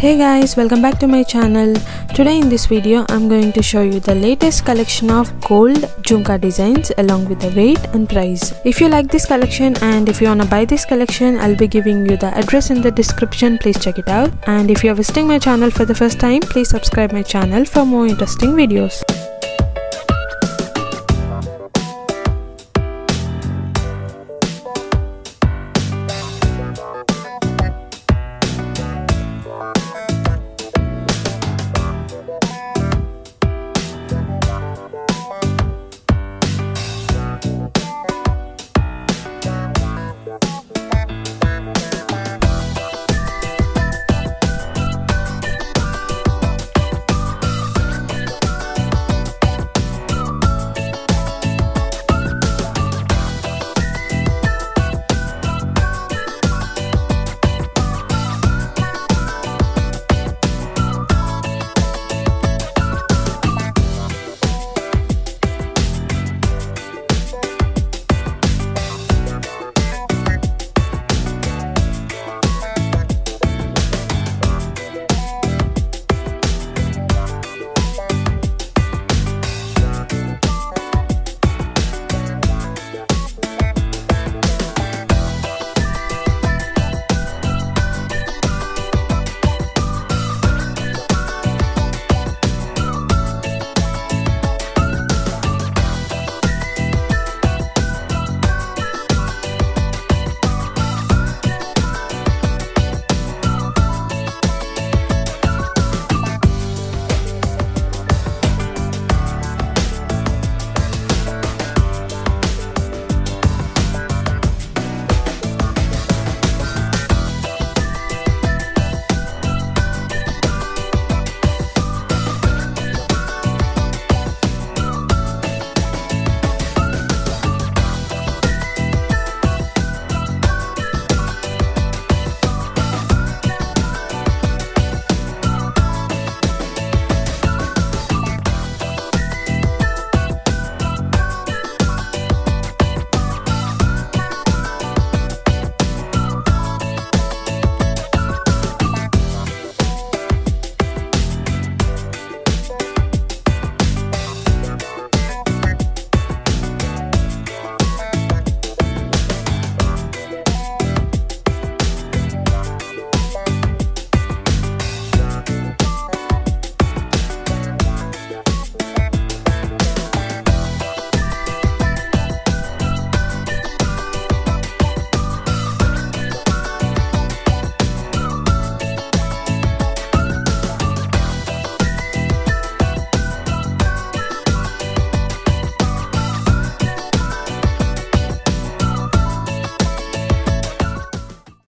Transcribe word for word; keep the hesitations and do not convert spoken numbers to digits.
Hey guys, welcome back to my channel. Today in this video I'm going to show you the latest collection of gold Jhumka designs along with the weight and price. If you like this collection and if you wanna buy this collection, I'll be giving you the address in the description. Please check it out. And if you're visiting my channel for the first time, please subscribe my channel for more interesting videos.